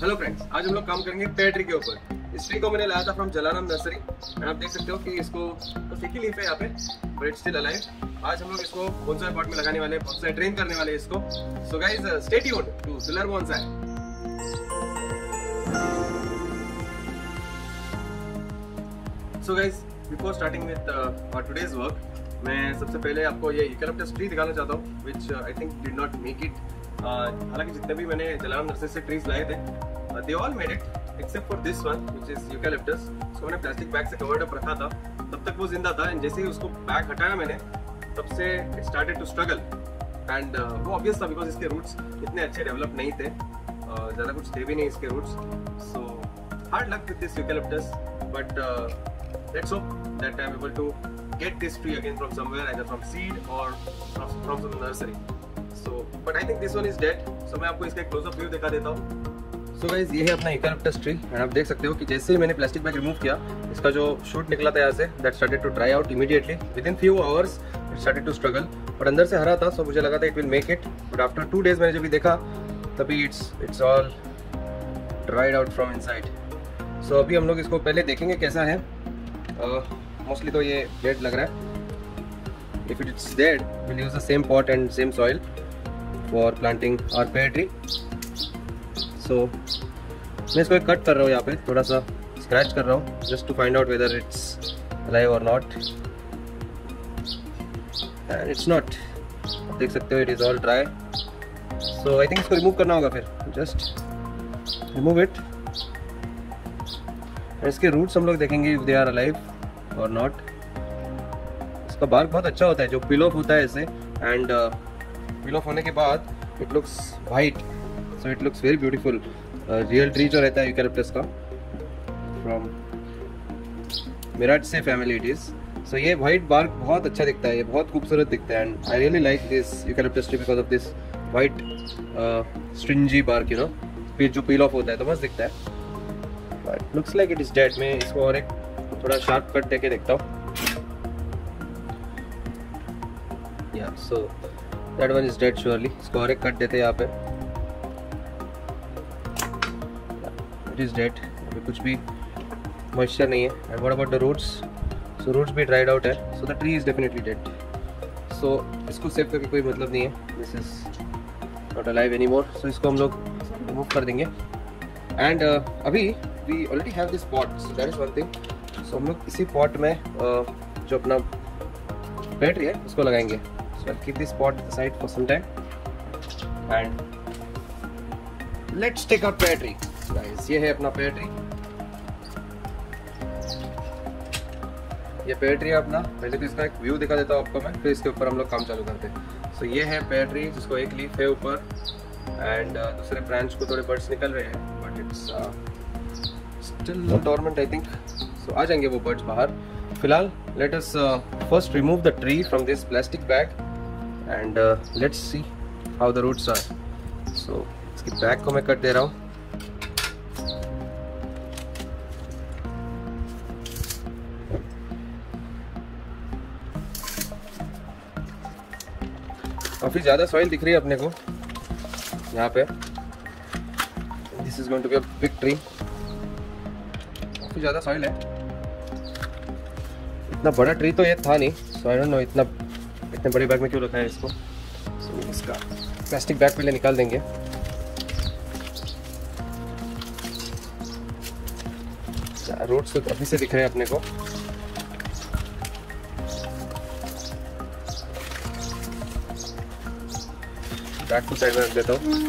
Hello friends, आज हम लोग काम करेंगे पेयर ट्री के ऊपर। इस ट्री को मैंने लाया था फ्रॉम जलाराम नर्सरी एंड आप देख सकते हो कि इसको तो फीकी लीफ है यहाँ पे, बट इट्स स्टिल अलाइव। आज हम लोग इसको बोनसाई पॉट में लगाने वाले हैं, बोनसाई ट्रेन करने वाले हैं इसको। So guys stay tuned to ज़लार bonsai. So guys before starting with our today's work, मैं सबसे पहले आपको ये यूकलिप्टस ट्री दिखाना चाहता हूँ which I think did not make it. हालांकि जितने भी मैंने जलाराम नर्सरी से ट्रीज लाए थे they all made it except for this one which is eucalyptus. उसको मैंने प्लास्टिक बैग से कवर्ड अप रखा था, तब तक वो जिंदा था एंड जैसे ही उसको बैग हटाया मैंने तब से it started to struggle and वो ऑब्वियस था बिकॉज इसके रूट्स इतने अच्छे डेवलप नहीं थे, ज़्यादा कुछ थे भी नहीं इसके roots. So hard luck with this eucalyptus, but let's hope that I'm able to get this tree again from somewhere, either from seed or from some nursery. So, but I think this one is dead. So मैं आपको इसका एक close up view दिखा देता हूँ। So guys, ये है अपना eucalyptus tree and आप देख सकते हो कि जैसे ही मैंने प्लास्टिक बैग रिमूव किया इसका जो शूट निकला था यहाँ से that started to dry out immediately. Within few hours it started to struggle. पर अंदर से हरा था, so मुझे लगा था it will make it. But after 2 days मैंने जब भी देखा तभी it's all dried out from inside. So अभी हम लोग इसको पहले देखेंगे कैसा है। मोस्टली तो ये डेड लग रहा है। If it's dead will use the same pot and same soil for planting और पेयर ट्री। सो मैं इसको कट कर रहा हूँ, यहाँ पे थोड़ा सा स्क्रैच कर रहा हूँ just to find out whether it's alive और नॉट एंड इट्स नॉट। देख सकते हो it is all dry. So I think इसको रिमूव करना होगा, फिर जस्ट रिमूव इट। इसके रूट्स हम लोग देखेंगे इफ दे आर अलाइव और नॉट। इसका बार्क बहुत अच्छा होता है जो पिल ऑफ होता है ऐसे एंड पिल ऑफ होने के बाद it looks white, so it looks very beautiful. Real tree जो रहता है यूकलिप्टस का फ्रॉम मिराज से फैमिली इट इज। सो ये वाइट बार्क बहुत अच्छा दिखता है, ये बहुत खूबसूरत दिखता है and I really like this eucalyptus tree because of this white stringy bark, you know, जो पिल ऑफ होता है तो मस्त दिखता है। But looks like it is dead. मैं इसको और एक थोड़ा शार्प कट देके देखता हूँ। Yeah, so that one is dead surely. इसको और एक कट देते हैं यहाँ पे। Yeah, it is dead. अभी कुछ भी मॉइस्चर नहीं है। And what about the roots? So roots भी dried out है. So the tree is definitely dead. So इसको सेव करके कोई मतलब नहीं है। This is not alive anymore. So इसको हम लोग remove कर देंगे। And अभी we already have this pot, so that is one thing. So हम लोग इसी pot में जो अपना पेयर ट्री है उसको लगाएंगे। So I'll keep this pot aside for some time and let's take our pear tree, guys. ये है अपना पेयर ट्री। ये पेयर ट्री है अपना। पहले तो इसका एक व्यू दिखा देता हूँ आपको मैं, फिर इसके ऊपर हम लोग काम चालू करते हैं। So ये है पेयर ट्री जिसको एक लीफ है ऊपर एंड दूसरे ब्रांच को थोड़े बर्ड्स निकल रहे हैं। It's still dormant, I think. So आ जाएंगे वो birds बाहर। फिलहाल let us first remove the tree from this plastic bag and let's see how the roots are. So इसकी बैग को मैं कट दे रहा हूँ। काफी ज्यादा soil दिख रही है अपने को यहाँ पे। This is going to be a big tree. काफी ज़्यादा soil है। इतना बड़ा ट्री तो ये था नहीं, so I don't know इतने बड़े बैग में क्यों रखा है इसको। So इसका प्लास्टिक बैग पहले निकाल देंगे। रूट्स तो अभी से दिख रहे हैं अपने को। बैग को साइड में रख देता हूँ।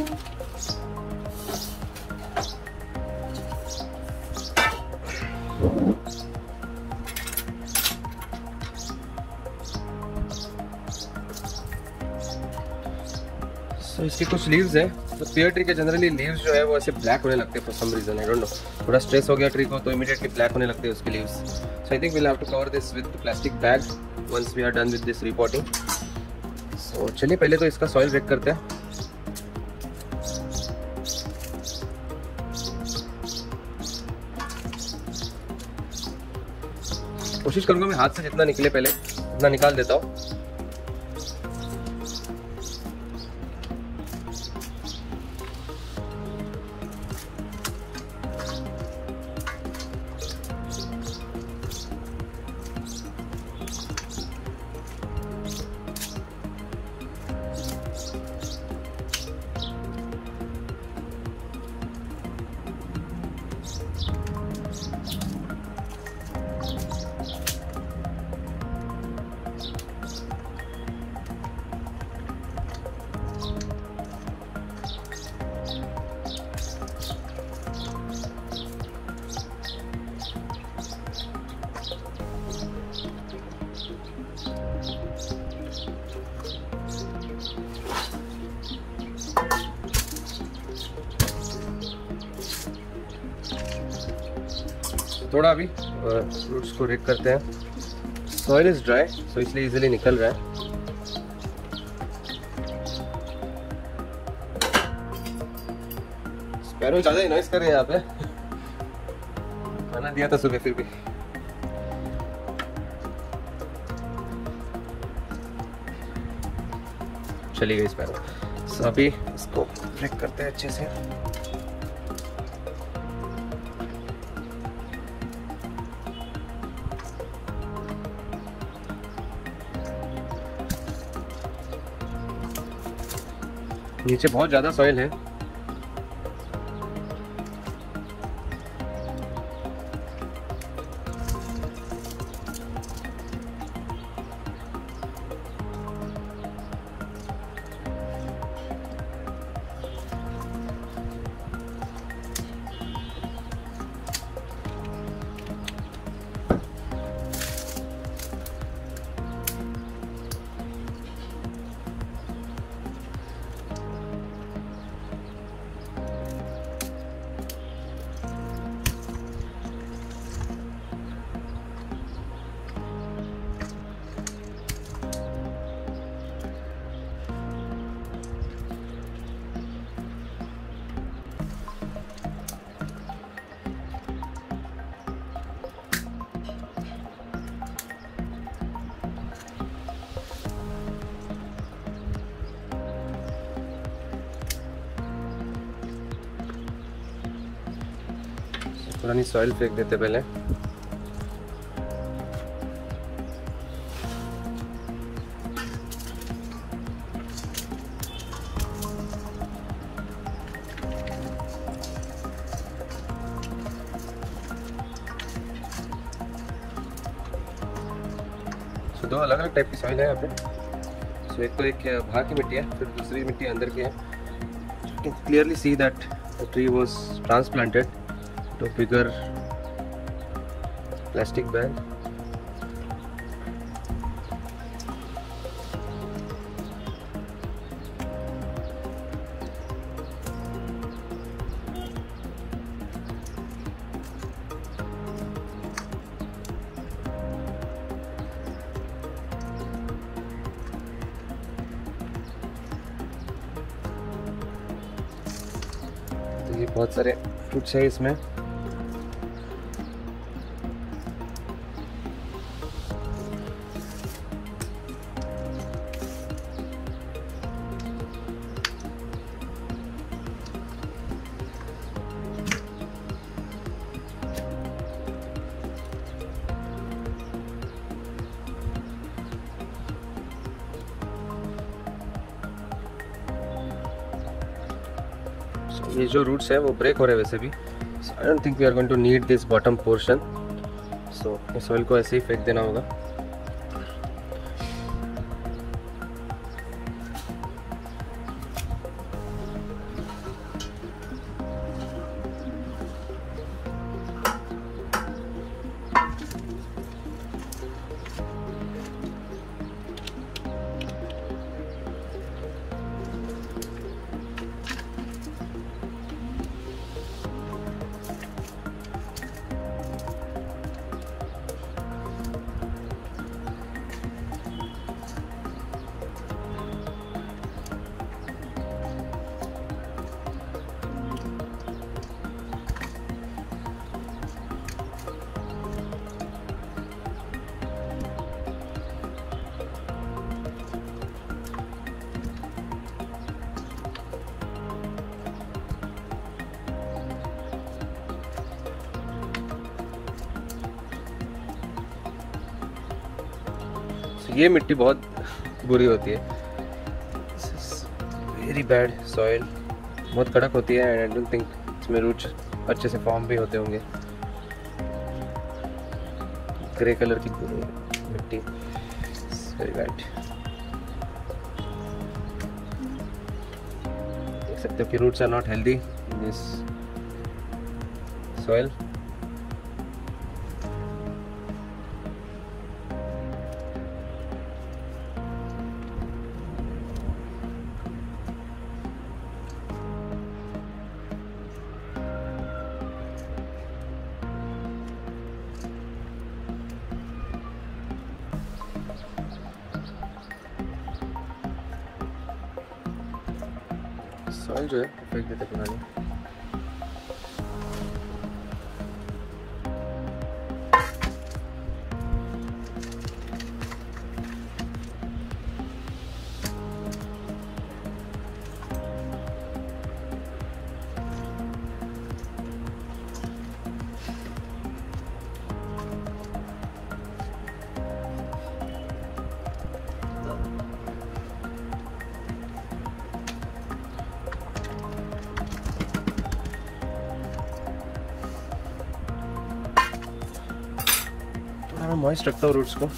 तो इसके कुछ लीव्स हैं। तो पेयर ट्री के जनरली लीव्स जो है वो ऐसे ब्लैक होने लगते हैं for some reason, I don't know. थोड़ा स्ट्रेस हो गया ट्री को तो इमीडिएटली ब्लैक होने लगते हैं उसके leaves. So I think we will have to cover this with plastic bag once we are done with this repotting. So चलिए पहले तो इसका सॉइल चेक करते हैं। कोशिश करूँगा मैं हाथ से जितना निकले पहले उतना निकाल देता हूँ। थोड़ा अभी रूट्स को रेक करते हैं। सॉइल इज ड्राई सो इसलिए इजीली निकल रहा है। स्पैरो ज़्यादा ही नॉइस कर रहे हैं यहाँ पे, खाना दिया था सुबह फिर भी। चली गई स्पैरो। सो अभी इसको रेक करते हैं अच्छे से। नीचे बहुत ज्यादा सॉइल है। पुरानी सॉइल फेंक देते पहले। तो दो अलग अलग टाइप की सॉइल है यहाँ पे। सो एक तो एक बाहर की मिट्टी है, फिर दूसरी मिट्टी अंदर की है। You can clearly see that the tree was transplanted to bigger plastic bag. तो ये बहुत सारे फ्रूट्स है इसमें। ये जो रूट्स है वो ब्रेक हो रहे हैं वैसे भी। I don't think we are going to need this bottom portion. So इस सॉइल को ऐसे ही फेंक देना होगा। ये मिट्टी बहुत बुरी होती है, वेरी बैड सॉइल, बहुत कड़क होती है। एंड आई डोंट थिंक इसमें रूट्स अच्छे से फॉर्म भी होते होंगे। ग्रे कलर की मिट्टी। Very bad. देख सकते हो कि roots are not healthy in this soil. Soil जो है फेंक देते पुरानी। मैं मॉइस्ट रखता हूँ रूट्स को।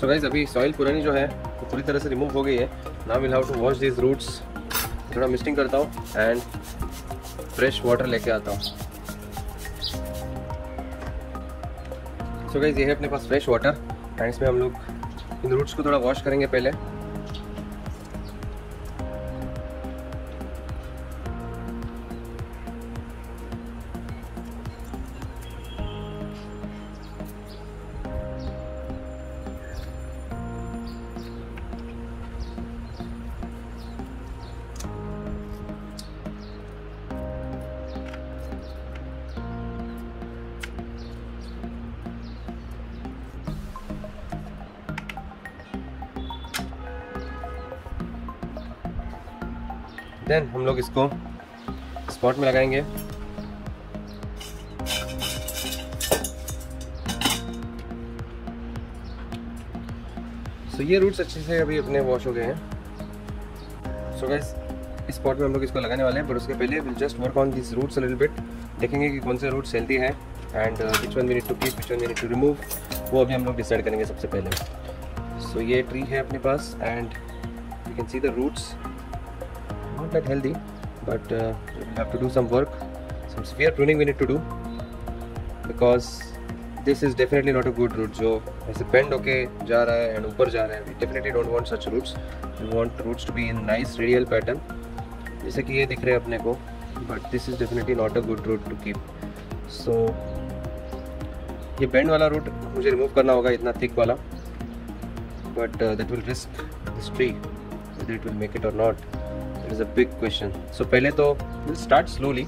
सो गाइस अभी सॉइल पुरानी जो है वो पूरी तरह से रिमूव हो गई है। Now will have to wash this roots. थोड़ा मिस्टिंग करता हूँ एंड फ्रेश वाटर लेके आता हूँ। सो गाइस ये है अपने पास फ्रेश वाटर एंड इसमें हम लोग इन रूट्स को थोड़ा वॉश करेंगे पहले। देन हम लोग इसको स्पॉट में लगाएंगे। सो ये रूट्स अच्छे से अभी अपने वॉश हो गए हैं। सो गाइस इस स्पॉट में हम लोग इसको लगाने वाले हैं, पर उसके पहले will just work on this roots a little bit. देखेंगे कि कौन से रूट्स हेल्दी है and which one we need to keep, which one we need to remove, वो अभी हम लोग डिसाइड करेंगे सबसे पहले। सो ये ट्री है अपने पास and you can see the roots that healthy, but we have to do some work, some severe pruning we need to do, because this is definitely not a good root जो ऐसे bend होके जा रहा है and ऊपर जा रहा है। We definitely don't want such roots. We want roots to be in nice radial pattern जैसे कि ये दिख रहे हैं अपने को, but this is definitely not a good root to keep. So ये बेंड वाला रूट मुझे रिमूव करना होगा, इतना थिक वाला, but that will risk this tree, whether it will make it और not, it is a big question. So पहले तो विल स्टार्ट स्लोली।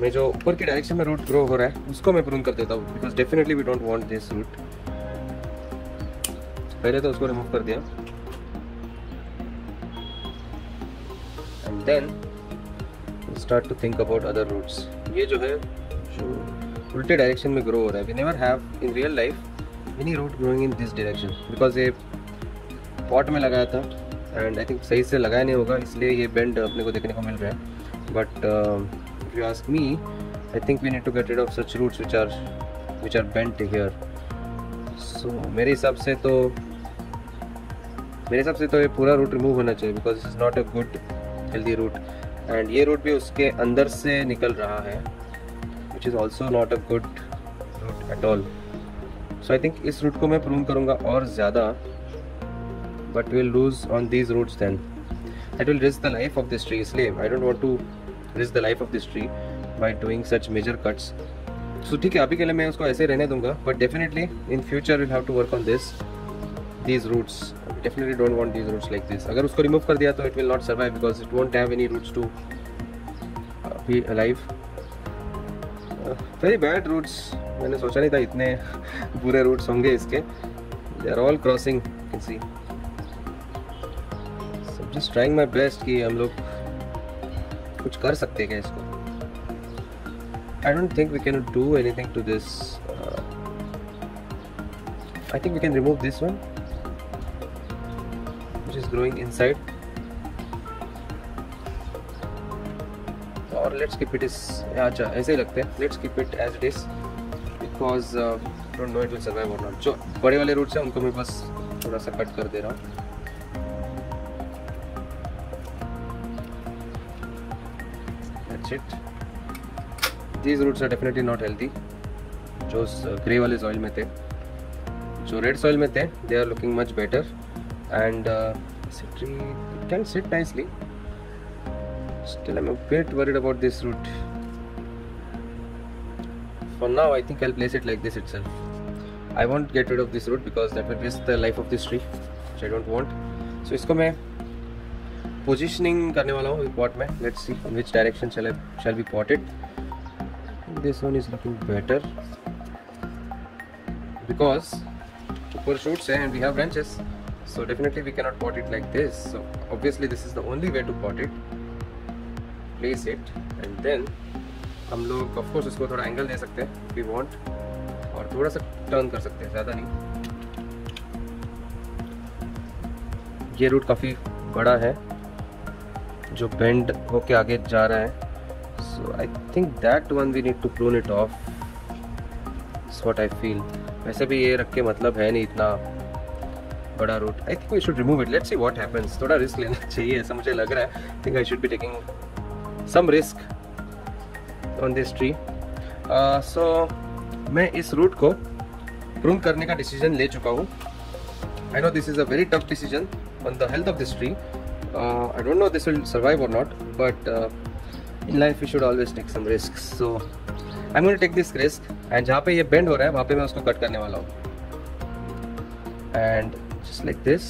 मैं जो ऊपर की डायरेक्शन में रूट ग्रो हो रहा है उसको मैं प्रून कर देता हूँ, because definitely we don't want this root. पहले तो उसको रिमूव कर दिया and then start to think about other roots. ये जो है जो उल्टे डायरेक्शन में ग्रो हो रहा है, we never have in real life any root growing in this direction, because ये पॉट में लगाया था एंड आई थिंक सही से लगाया नहीं होगा, इसलिए ये बेंड अपने को देखने को मिल रहा है। But you ask me, I think we need to get rid of such roots which are bent here. So मेरे हिसाब से तो ये पूरा root remove होना चाहिए, because this is not a good healthy root, and ये root भी उसके अंदर से निकल रहा है, which is also not a good root at all. So I think इस root को मैं prune करूँगा और ज़्यादा, but we'll lose on these roots then. That will risk the life of this tree. इसलिए I don't want to risk the life of this tree by doing such major cuts. So ठीक है, अभी के लिए मैं उसको ऐसे रहने दूंगा, but definitely in future we'll have to work on these roots. We definitely don't want these roots like this. अगर उसको remove कर दिया तो it will not survive because it won't have any roots to be alive. Very bad roots. मैंने सोचा नहीं था इतने बुरे roots होंगे इसके. They are all crossing. You can see. So I'm just trying my best कि हम लोग कुछ कर सकते हैं क्या इसको। I don't think we can do anything to this. I think we can remove this one which is growing inside और लेट्स कीप इट इज। अच्छा ऐसे ही लगते हैं, let's keep it as it is because don't know it will survive और not. जो बड़े वाले रूट्स हैं उनको मैं बस थोड़ा सा कट कर दे रहा हूँ। These roots are definitely not healthy. जो ग्रे वाले soil में थे, जो रेड soil में थे, they are looking much better and it can sit nicely. Still, I'm a bit worried about this root. For now, I think I'll place it like this itself. I won't get rid of this root because that will risk the life of this tree, which I don't want. So इसको मैं positioning करने वाला हूँ pot में। Let's see in which direction shall be potted. This one is looking better because ऊपर shoots हैं and we have branches, so definitely we cannot pot it like this. So obviously this is the only way to pot it, place it and then हम लोग of course उसको थोड़ा angle दे सकते हैं we want, और थोड़ा सा टर्न कर सकते हैं, ज़्यादा नहीं। ये रूट काफ़ी बड़ा है जो बेंड होके आगे जा रहा है, so I think that one we need to prune it off, it's what I feel. वैसे भी ये रख के मतलब है नहीं इतना बड़ा root. I think we should remove it, let's see what happens. थोड़ा रिस्क लेना चाहिए ऐसा मुझे लग रहा है। I think I should be taking some risk on this tree. So मैं इस रूट को प्रून करने का डिसीजन ले चुका हूँ। I know this is a very tough decision on the health of this tree. I don't know this will survive or not, but in life we should always take some risks. So I'm going to take this risk. And जहाँ पे ये bend हो रहा है वहाँ पे मैं उसको cut करने वाला हूँ। And just like this,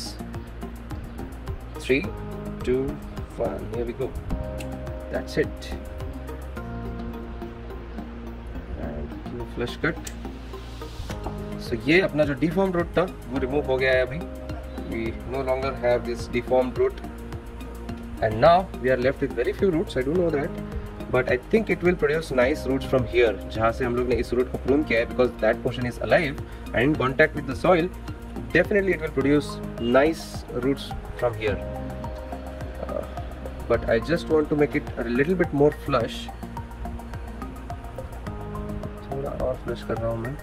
3, 2, 1, here we go. That's it. And flush cut. So ये अपना जो deformed root था वो remove हो गया है अभी। We no longer have this deformed root. And now we are left with very few roots. I do know that, but I think it will produce nice roots from here. जहाँ से हम लोग ने इस root को prune किया है, because that portion is alive and in contact with the soil, definitely it will produce nice roots from here. But I just want to make it a little bit more flush. थोड़ा और flush कर रहा हूँ मैं।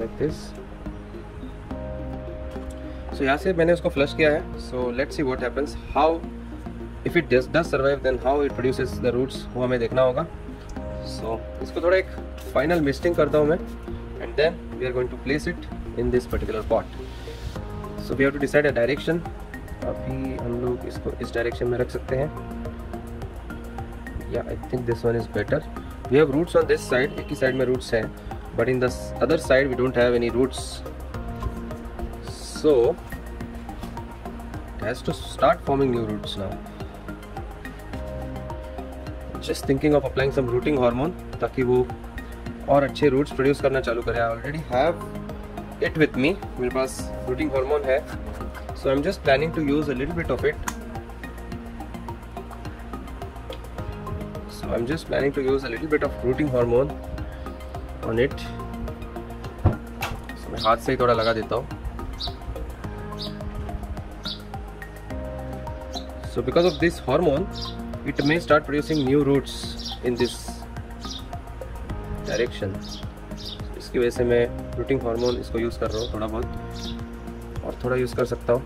Like this. So यहाँ से मैंने उसको flush किया है। So let's see what happens. How if it does survive, then how it produces the roots वो हमें देखना होगा। So इसको थोड़ा एक final misting करता हूँ मैं and then we are going to place it in this particular pot. So we have to decide a direction. अभी हम लोग इसको इस डायरेक्शन में रख सकते हैं या I think this one is better. We have roots on this side, एक ही साइड में रूट्स हैं, but in the other side we don't have any roots. So it has to start forming new roots now. Just thinking of applying some rooting hormone ताकि वो और अच्छे roots produce करना चालू करें. I already have it with me, मेरे पास rooting hormone है. So I'm just planning to use a little bit of it. So I'm just planning to use a little bit of rooting hormone on it. So मैं हाथ से ही थोड़ा लगा देता हूँ. So because of this hormone, it may start producing new roots in this direction. So इसकी वजह से मैं rooting hormone इसको use कर रहा हूँ थोड़ा बहुत. और थोड़ा यूज कर सकता हूँ.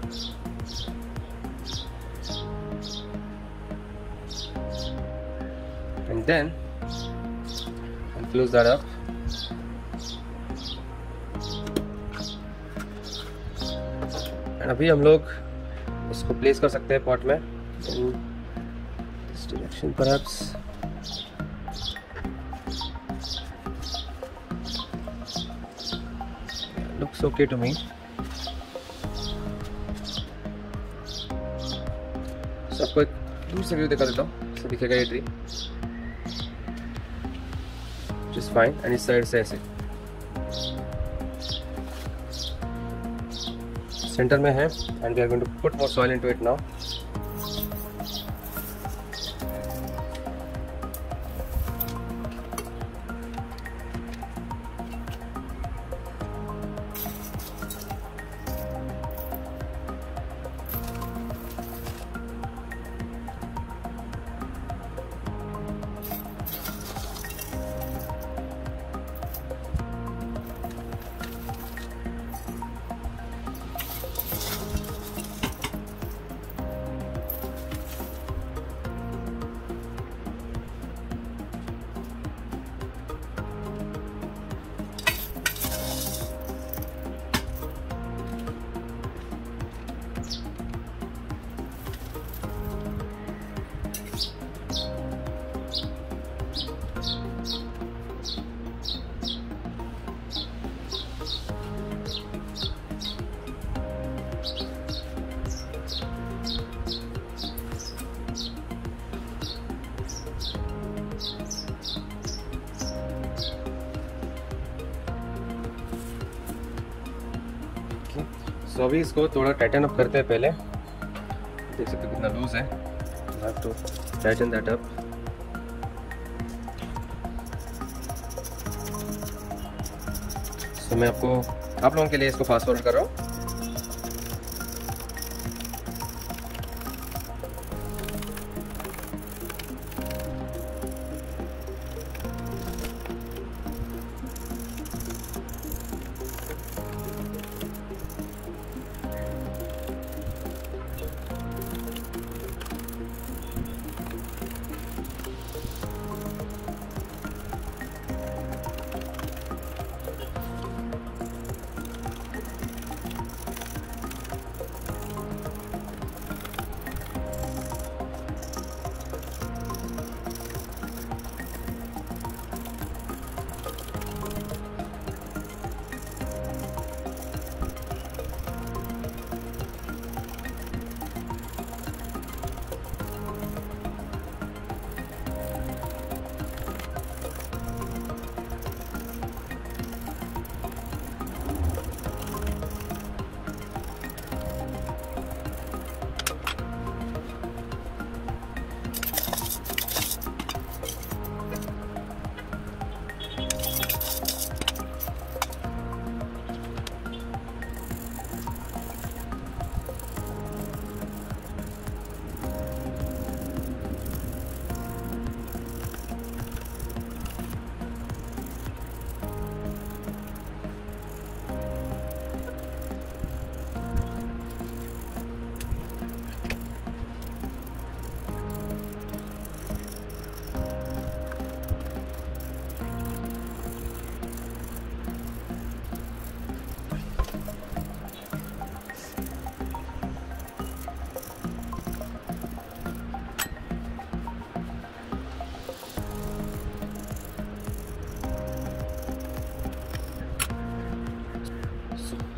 And then I close that up. And अभी हम लोग इसको प्लेस कर सकते हैं पॉट में in this direction perhaps. Looks okay to me. आपको एक दूर से व्यू दिखा देता हूँ. इससे दिखेगा ये ट्री जस्ट फाइन. एंड इस साइड से ऐसे सेंटर में है. And we are going to put more soil into it now. तो अभी इसको थोड़ा टाइटन अप करते हैं. पहले देख सकते हो कितना लूज है. I have to tighten that up. तो मैं आपको आप लोगों के लिए इसको फास्ट फॉरवर्ड कर रहा हूँ.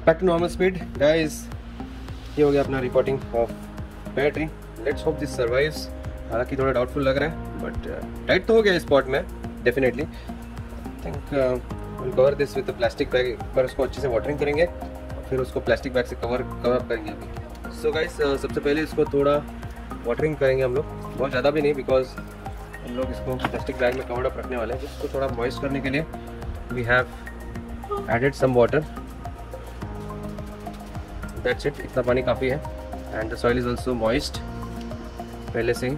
Back to normal speed guys. ये हो गया अपना repotting of pear tree. Let's hope this survives. हालांकि थोड़ा डाउटफुल लग रहा है बट टाइट तो हो गया स्पॉट में definitely. I think cover this with plastic bag. एक बार उसको अच्छे से वाटरिंग करेंगे फिर उसको प्लास्टिक बैग से कवर करेंगे अभी। सो गाइस सबसे पहले इसको थोड़ा वाटरिंग करेंगे हम लोग, बहुत ज़्यादा भी नहीं बिकॉज हम लोग इसको प्लास्टिक बैग में कवर अप रखने वाले हैं। इसको थोड़ा मॉइस्ट करने के लिए we have added some water, that's it, इतना पानी काफ़ी है। And the soil is also moist पहले से ही।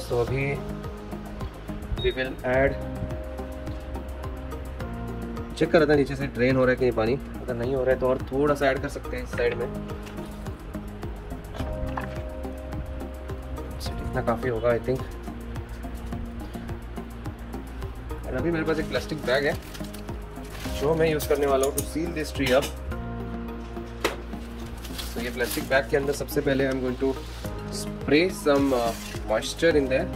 सो अभी वी विल ऐड, चेक कर रहे थे नीचे से ड्रेन हो रहा है कि नहीं पानी, अगर नहीं हो रहा है तो और थोड़ा सा ऐड कर सकते हैं इस साइड में, इतना काफ़ी होगा आई थिंक। और अभी मेरे पास एक प्लास्टिक बैग है जो मैं यूज़ करने वाला हूँ to seal this tree up. तो ये प्लास्टिक बैग के अंदर सबसे पहले I am going to spray some moisture in there.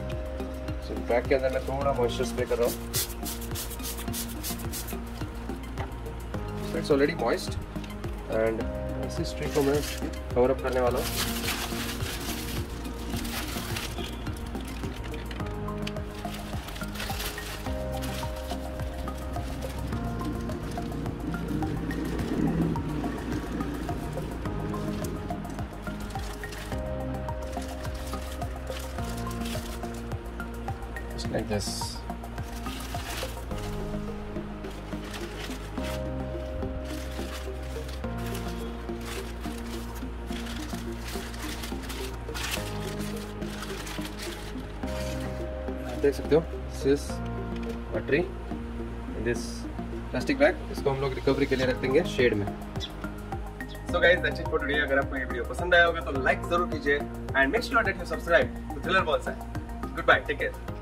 So bag के अंदर मैं थोड़ा मॉइस्चर स्प्रे कर रहा हूँ। इट्स ऑलरेडी मॉइस्ट एंड इस ट्री को मैं कवर अप करने वाला हूँ। Like this. देख सकते हो this battery this plastic bag, इसको हम लोग रिकवरी के लिए रख देंगे शेड में। So guys that's it for today. अगर आपको ये वीडियो पसंद आया होगा तो लाइक जरूर कीजिए and make sure that you subscribe to thriller balls. Goodbye, take care.